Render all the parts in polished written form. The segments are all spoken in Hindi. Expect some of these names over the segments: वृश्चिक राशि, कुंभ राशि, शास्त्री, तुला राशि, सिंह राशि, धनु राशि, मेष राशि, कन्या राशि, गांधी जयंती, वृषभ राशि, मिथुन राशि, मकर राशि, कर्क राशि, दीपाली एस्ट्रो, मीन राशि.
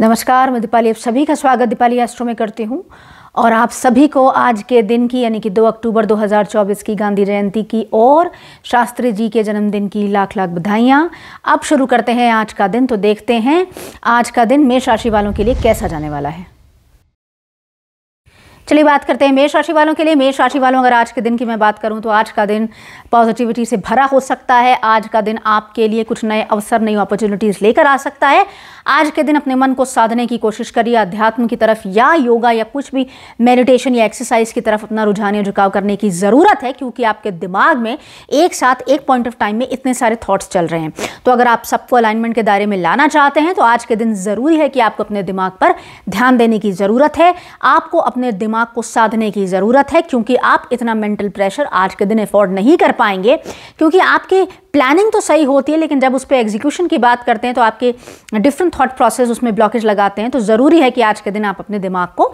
नमस्कार, मैं दीपाली, आप सभी का स्वागत दीपाली एस्ट्रो में करती हूं और आप सभी को आज के दिन की यानी कि 2 अक्टूबर 2024 की गांधी जयंती की और शास्त्री जी के जन्मदिन की लाख लाख बधाइयाँ। अब शुरू करते हैं आज का दिन, तो देखते हैं आज का दिन मेष राशि वालों के लिए कैसा जाने वाला है। चलिए बात करते हैं मेष राशि वालों के लिए। मेष राशि वालों अगर आज के दिन की मैं बात करूं तो आज का दिन पॉजिटिविटी से भरा हो सकता है। आज का दिन आपके लिए कुछ नए अवसर, नई अपॉर्चुनिटीज़ लेकर आ सकता है। आज के दिन अपने मन को साधने की कोशिश करिए, अध्यात्म की तरफ या योगा या कुछ भी मेडिटेशन या एक्सरसाइज की तरफ अपना रुझान या झुकाव करने की ज़रूरत है, क्योंकि आपके दिमाग में एक साथ एक पॉइंट ऑफ टाइम में इतने सारे थाट्स चल रहे हैं। तो अगर आप सबको अलाइनमेंट के दायरे में लाना चाहते हैं तो आज के दिन ज़रूरी है कि आपको अपने दिमाग पर ध्यान देने की ज़रूरत है, आपको अपने दिमाग को साधने की ज़रूरत है, क्योंकि आप इतना मेंटल प्रेशर आज के दिन अफोर्ड नहीं कर पाएंगे। क्योंकि आपके प्लानिंग तो सही होती है, लेकिन जब उस पर एग्जीक्यूशन की बात करते हैं तो आपके डिफरेंट थॉट प्रोसेस उसमें ब्लॉकेज लगाते हैं। तो ज़रूरी है कि आज के दिन आप अपने दिमाग को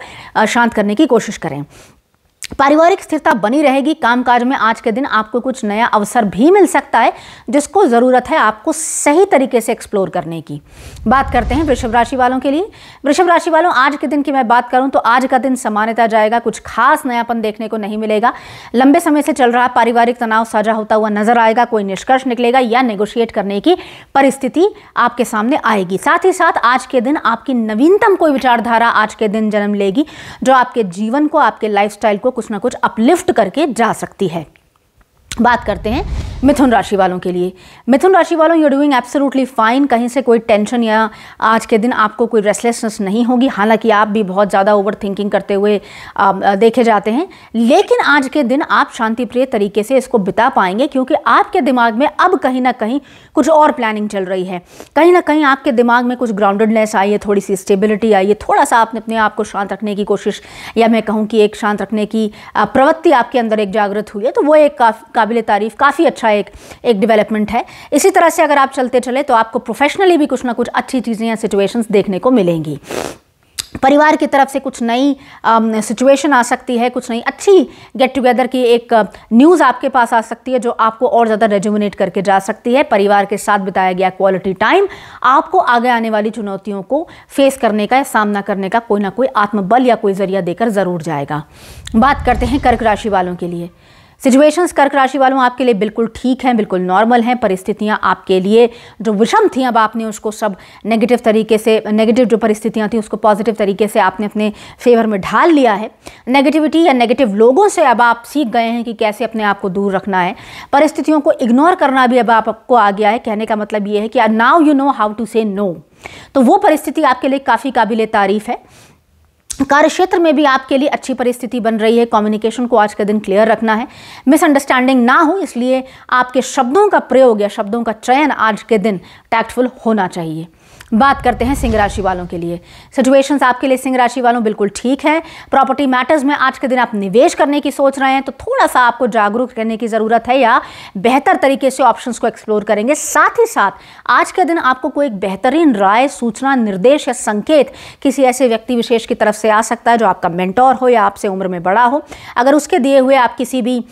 शांत करने की कोशिश करें। पारिवारिक स्थिरता बनी रहेगी। कामकाज में आज के दिन आपको कुछ नया अवसर भी मिल सकता है, जिसको ज़रूरत है आपको सही तरीके से एक्सप्लोर करने की। बात करते हैं वृषभ राशि वालों के लिए। वृषभ राशि वालों आज के दिन की मैं बात करूं तो आज का दिन सामान्यतः जाएगा, कुछ खास नयापन देखने को नहीं मिलेगा। लंबे समय से चल रहा पारिवारिक तनाव साझा होता हुआ नजर आएगा, कोई निष्कर्ष निकलेगा या नेगोशिएट करने की परिस्थिति आपके सामने आएगी। साथ ही साथ आज के दिन आपकी नवीनतम कोई विचारधारा आज के दिन जन्म लेगी, जो आपके जीवन को, आपके लाइफस्टाइल को कुछ ना कुछ अपलिफ्ट करके जा सकती है। बात करते हैं मिथुन राशि वालों के लिए। मिथुन राशि वालों, you are doing absolutely fine. कहीं से कोई टेंशन या आज के दिन आपको कोई रेस्टलेसनेस नहीं होगी। हालांकि आप भी बहुत ज़्यादा ओवर थिंकिंग करते हुए देखे जाते हैं, लेकिन आज के दिन आप शांतिप्रिय तरीके से इसको बिता पाएंगे, क्योंकि आपके दिमाग में अब कहीं ना कहीं कुछ और प्लानिंग चल रही है। कहीं ना कहीं आपके दिमाग में कुछ ग्राउंडेडनेस आई है, थोड़ी सी स्टेबिलिटी आई है, थोड़ा सा आपने अपने आप को शांत रखने की कोशिश, या मैं कहूँ कि एक शांत रखने की प्रवृत्ति आपके अंदर एक जागृत हुई है। तो वो एक काबिले तारीफ, काफ़ी अच्छा एक डेवलपमेंट है। इसी तरह से अगर आप चलते चले तो आपको प्रोफेशनली भी कुछ ना कुछ अच्छी चीज़ें या सिचुएशंस देखने को मिलेंगी। परिवार की तरफ से कुछ नई सिचुएशन आ सकती है, कुछ नई अच्छी गेट टुगेदर की एक न्यूज़ आपके पास आ सकती है, जो आपको और ज़्यादा रेजुमिनेट करके जा सकती है। परिवार के साथ बिताया गया क्वालिटी टाइम आपको आगे आने वाली चुनौतियों को फेस करने का, सामना करने का कोई ना कोई आत्मबल या कोई जरिया देकर ज़रूर जाएगा। बात करते हैं कर्क राशि वालों के लिए। सिचुएशंस कर्क राशि वालों आपके लिए बिल्कुल ठीक हैं, बिल्कुल नॉर्मल हैं। परिस्थितियां आपके लिए जो विषम थी, अब आपने उसको सब नेगेटिव तरीके से, नेगेटिव जो परिस्थितियां थी उसको पॉजिटिव तरीके से आपने अपने फेवर में ढाल लिया है। नेगेटिविटी या नेगेटिव लोगों से अब आप सीख गए हैं कि कैसे अपने आप को दूर रखना है। परिस्थितियों को इग्नोर करना भी अब आपको आ गया है। कहने का मतलब ये है कि now you know how to say no. तो वो परिस्थिति आपके लिए काफ़ी काबिले तारीफ़ है। कार्य क्षेत्र में भी आपके लिए अच्छी परिस्थिति बन रही है। कम्युनिकेशन को आज के दिन क्लियर रखना है, मिसअंडरस्टैंडिंग ना हो, इसलिए आपके शब्दों का प्रयोग या शब्दों का चयन आज के दिन टैक्टफुल होना चाहिए। बात करते हैं सिंह राशि वालों के लिए। सिचुएशंस आपके लिए सिंह राशि वालों बिल्कुल ठीक है। प्रॉपर्टी मैटर्स में आज के दिन आप निवेश करने की सोच रहे हैं तो थोड़ा सा आपको जागरूक रहने की ज़रूरत है, या बेहतर तरीके से ऑप्शंस को एक्सप्लोर करेंगे। साथ ही साथ आज के दिन आपको कोई एक बेहतरीन राय, सूचना, निर्देश या संकेत किसी ऐसे व्यक्ति विशेष की तरफ से आ सकता है जो आपका मेंटोर हो या आपसे उम्र में बड़ा हो। अगर उसके दिए हुए आप किसी भी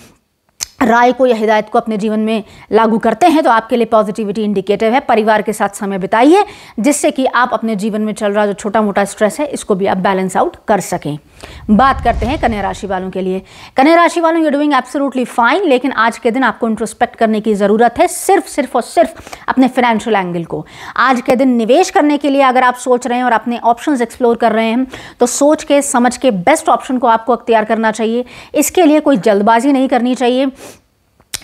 राय को या हिदायत को अपने जीवन में लागू करते हैं तो आपके लिए पॉजिटिविटी इंडिकेटिव है। परिवार के साथ समय बिताइए, जिससे कि आप अपने जीवन में चल रहा जो छोटा मोटा स्ट्रेस है इसको भी आप बैलेंस आउट कर सकें। बात करते हैं कन्या राशि वालों के लिए। कन्या राशि वालों, you are doing absolutely fine, लेकिन आज के दिन आपको इंट्रोस्पेक्ट करने की ज़रूरत है, सिर्फ और सिर्फ अपने फाइनेंशियल एंगल को। आज के दिन निवेश करने के लिए अगर आप सोच रहे हैं और अपने ऑप्शंस एक्सप्लोर कर रहे हैं तो सोच के, समझ के बेस्ट ऑप्शन को आपको अख्तियार करना चाहिए। इसके लिए कोई जल्दबाजी नहीं करनी चाहिए,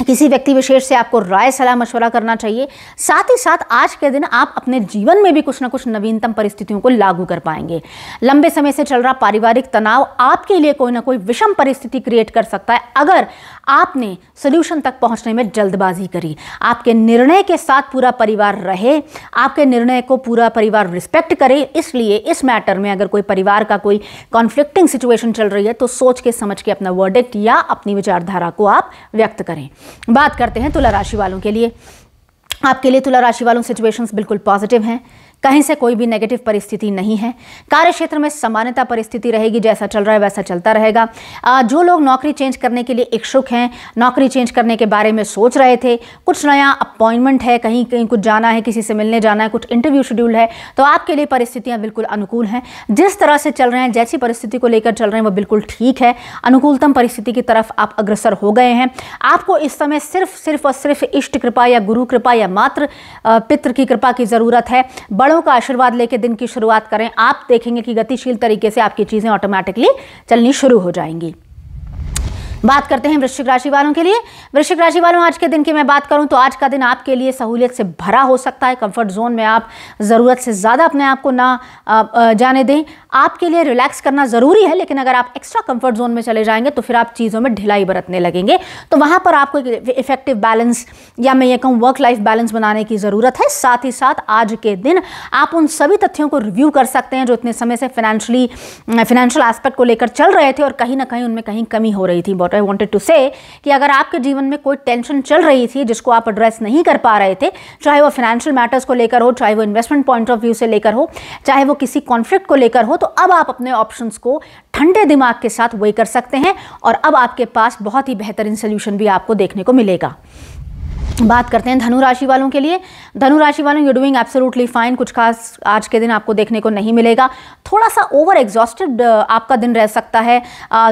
किसी व्यक्ति विशेष से आपको राय, सलाह, मशवरा करना चाहिए। साथ ही साथ आज के दिन आप अपने जीवन में भी कुछ ना कुछ नवीनतम परिस्थितियों को लागू कर पाएंगे। लंबे समय से चल रहा पारिवारिक तनाव आपके लिए कोई ना कोई विषम परिस्थिति क्रिएट कर सकता है, अगर आपने सॉल्यूशन तक पहुंचने में जल्दबाजी करी। आपके निर्णय के साथ पूरा परिवार रहे, आपके निर्णय को पूरा परिवार रिस्पेक्ट करे, इसलिए इस मैटर में अगर कोई परिवार का कोई कॉन्फ्लिक्टिंग सिचुएशन चल रही है तो सोच के, समझ के अपना वर्डिक्ट या अपनी विचारधारा को आप व्यक्त करें। बात करते हैं तुला राशि वालों के लिए। आपके लिए तुला राशि वालों सिचुएशंस बिल्कुल पॉजिटिव हैं। कहीं से कोई भी नेगेटिव परिस्थिति नहीं है। कार्य क्षेत्र में सामान्यता परिस्थिति रहेगी, जैसा चल रहा है वैसा चलता रहेगा। जो लोग नौकरी चेंज करने के लिए इच्छुक हैं, नौकरी चेंज करने के बारे में सोच रहे थे, कुछ नया अपॉइंटमेंट है, कहीं कहीं कुछ जाना है, किसी से मिलने जाना है, कुछ इंटरव्यू शेड्यूल है, तो आपके लिए परिस्थितियाँ बिल्कुल अनुकूल हैं। जिस तरह से चल रहे हैं, जैसी परिस्थिति को लेकर चल रहे हैं वो बिल्कुल ठीक है। अनुकूलतम परिस्थिति की तरफ आप अग्रसर हो गए हैं। आपको इस समय सिर्फ और सिर्फ इष्ट कृपा या गुरु कृपा या मात्र पितृ की कृपा की ज़रूरत है। बड़ों का आशीर्वाद लेके दिन की शुरुआत करें, आप देखेंगे कि गतिशील तरीके से आपकी चीज़ें ऑटोमेटिकली चलनी शुरू हो जाएंगी। बात करते हैं वृश्चिक राशि वालों के लिए। वृश्चिक राशि वालों, आज के दिन की मैं बात करूं तो आज का दिन आपके लिए सहूलियत से भरा हो सकता है। कंफर्ट जोन में आप ज़रूरत से ज़्यादा अपने आप को ना जाने दें। आपके लिए रिलैक्स करना ज़रूरी है, लेकिन अगर आप एक्स्ट्रा कंफर्ट जोन में चले जाएंगे तो फिर आप चीज़ों में ढिलाई बरतने लगेंगे। तो वहाँ पर आपको एक इफेक्टिव बैलेंस, या मैं ये कहूँ वर्क लाइफ बैलेंस बनाने की ज़रूरत है। साथ ही साथ आज के दिन आप उन सभी तथ्यों को रिव्यू कर सकते हैं जो इतने समय से फाइनेंशियल एस्पेक्ट को लेकर चल रहे थे और कहीं ना कहीं उनमें कहीं कमी हो रही थी। I wanted to say कि अगर आपके जीवन में कोई टेंशन चल रही थी जिसको आप एड्रेस नहीं कर पा रहे थे, चाहे वो फाइनेंशियल मैटर्स को लेकर हो, चाहे वो इन्वेस्टमेंट पॉइंट ऑफ व्यू से लेकर हो, चाहे वो किसी कॉन्फ्लिक्ट को लेकर हो, तो अब आप अपने ऑप्शंस को ठंडे दिमाग के साथ वेई कर सकते हैं और अब आपके पास बहुत ही बेहतरीन सोल्यूशन भी आपको देखने को मिलेगा। बात करते हैं धनु राशि वालों के लिए। धनु राशि वालों, यू डूइंग एब्सोल्युटली फाइन। कुछ खास आज के दिन आपको देखने को नहीं मिलेगा। थोड़ा सा ओवर एग्जॉस्टेड आपका दिन रह सकता है।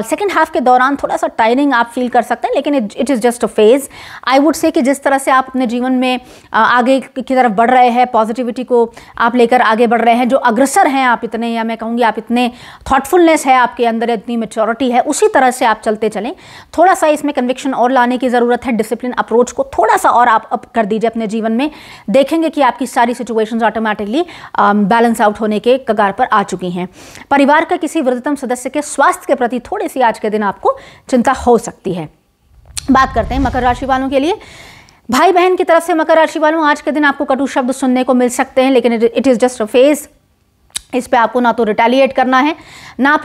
सेकंड हाफ के दौरान थोड़ा सा टायरिंग आप फील कर सकते हैं, लेकिन it is just a phase. I would say कि जिस तरह से आप अपने जीवन में आगे की तरफ बढ़ रहे हैं, पॉजिटिविटी को आप लेकर आगे बढ़ रहे हैं, जो अग्रसर हैं आप इतने, या मैं कहूँगी आप इतने थॉटफुलनेस है आपके अंदर, इतनी मेच्योरिटी है, उसी तरह से आप चलते चलें। थोड़ा सा इसमें कन्विक्शन और लाने की ज़रूरत है। डिसिप्लिन अप्रोच को थोड़ा सा और आप अप कर दीजिए अपने जीवन में, देखेंगे कि आपकी सारी सिचुएशंस ऑटोमेटिकली बैलेंस आउट होने के कगार पर आ चुकी हैं। परिवार का किसी वृद्धतम सदस्य के स्वास्थ्य के प्रति थोड़ी सी आज के दिन आपको चिंता हो सकती है। बात करते हैं मकर राशि वालों के लिए। भाई बहन की तरफ से मकर राशि वालों, आज के दिन आपको कटु शब्द सुनने को मिल सकते हैं, लेकिन it is just a phase. इस पे आपको ना तो रिटेलिएट करना है, ना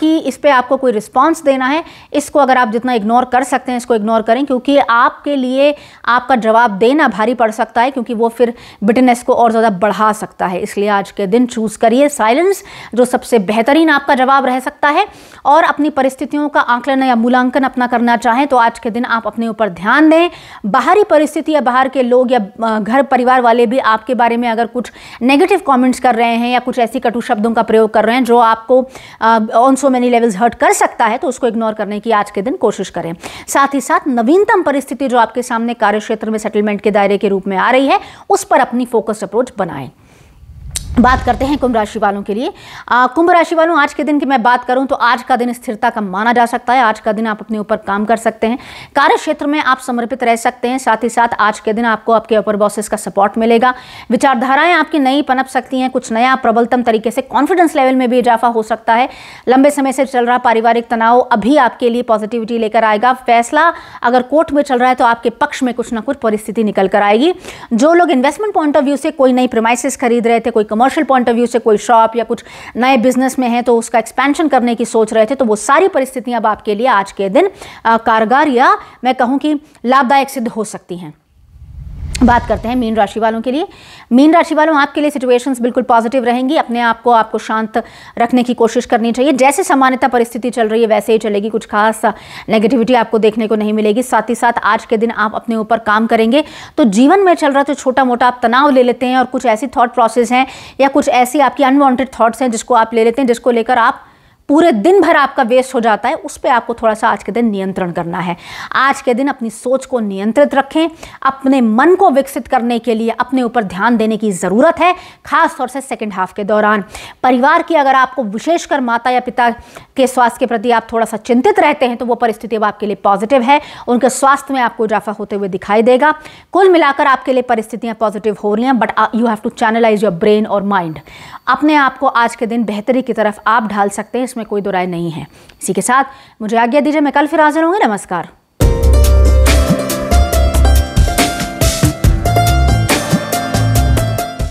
कि इस पे आपको कोई रिस्पांस देना है। इसको अगर आप जितना इग्नोर कर सकते हैं इसको इग्नोर करें, क्योंकि आपके लिए आपका जवाब देना भारी पड़ सकता है, क्योंकि वो फिर बिटनेस को और ज़्यादा बढ़ा सकता है। इसलिए आज के दिन चूज़ करिए साइलेंस, जो सबसे बेहतरीन आपका जवाब रह सकता है। और अपनी परिस्थितियों का आंकलन या मूल्यांकन अपना करना चाहें तो आज के दिन आप अपने ऊपर ध्यान दें। बाहरी परिस्थिति या बाहर के लोग या घर परिवार वाले भी आपके बारे में अगर कुछ नेगेटिव कॉमेंट्स कर रहे हैं या कुछ ऐसी कटु शब्दों का प्रयोग कर रहे हैं जो आपको on so many levels hurt कर सकता है, तो उसको इग्नोर करने की आज के दिन कोशिश करें। साथ ही साथ नवीनतम परिस्थिति जो आपके सामने कार्य क्षेत्र में सेटलमेंट के दायरे के रूप में आ रही है, उस पर अपनी फोकस अप्रोच बनाएं। बात करते हैं कुंभ राशि वालों के लिए। कुंभ राशि वालों, आज के दिन की मैं बात करूं तो आज का दिन स्थिरता का माना जा सकता है। आज का दिन आप अपने ऊपर काम कर सकते हैं, कार्य क्षेत्र में आप समर्पित रह सकते हैं। साथ ही साथ आज के दिन आपको आपके अपर बॉसेस का सपोर्ट मिलेगा। विचारधाराएं आपकी नई पनप सकती हैं, कुछ नया प्रबलतम तरीके से कॉन्फिडेंस लेवल में भी इजाफा हो सकता है। लंबे समय से चल रहा पारिवारिक तनाव अभी आपके लिए पॉजिटिविटी लेकर आएगा। फैसला अगर कोर्ट में चल रहा है तो आपके पक्ष में कुछ ना कुछ परिस्थिति निकल कर आएगी। जो लोग इन्वेस्टमेंट पॉइंट ऑफ व्यू से कोई नई प्रीमाइसेस खरीद रहे थे, कोई कमर्शियल पॉइंट ऑफ व्यू से कोई शॉप या कुछ नए बिजनेस में है तो उसका एक्सपेंशन करने की सोच रहे थे, तो वो सारी परिस्थितियां अब आपके लिए आज के दिन कारगर या मैं कहूं कि लाभदायक सिद्ध हो सकती हैं। बात करते हैं मीन राशि वालों के लिए। मीन राशि वालों, आपके लिए सिचुएशंस बिल्कुल पॉजिटिव रहेंगी। अपने आप को आपको शांत रखने की कोशिश करनी चाहिए। जैसे सामान्यता परिस्थिति चल रही है वैसे ही चलेगी, कुछ खास नेगेटिविटी आपको देखने को नहीं मिलेगी। साथ ही साथ आज के दिन आप अपने ऊपर काम करेंगे तो जीवन में चल रहा तो छोटा मोटा आप तनाव ले लेते हैं और कुछ ऐसी थॉट प्रोसेस हैं या कुछ ऐसी आपकी अनवांटेड थॉट्स हैं जिसको आप ले लेते हैं, जिसको लेकर आप पूरे दिन भर आपका वेस्ट हो जाता है। उस पर आपको थोड़ा सा आज के दिन नियंत्रण करना है। आज के दिन अपनी सोच को नियंत्रित रखें। अपने मन को विकसित करने के लिए अपने ऊपर ध्यान देने की ज़रूरत है, खास तौर से सेकंड हाफ के दौरान। परिवार की अगर आपको विशेषकर माता या पिता के स्वास्थ्य के प्रति आप थोड़ा सा चिंतित रहते हैं तो वो परिस्थिति अब आपके लिए पॉजिटिव है। उनके स्वास्थ्य में आपको इजाफा होते हुए दिखाई देगा। कुल मिलाकर आपके लिए परिस्थितियाँ पॉजिटिव हो रही हैं, but you have to channelize your brain और माइंड। अपने आप को आज के दिन बेहतरी की तरफ आप ढाल सकते हैं, में कोई दो राय नहीं है। इसी के साथ मुझे आज्ञा दीजिए, मैं कल फिर हाजिर होंगे। नमस्कार।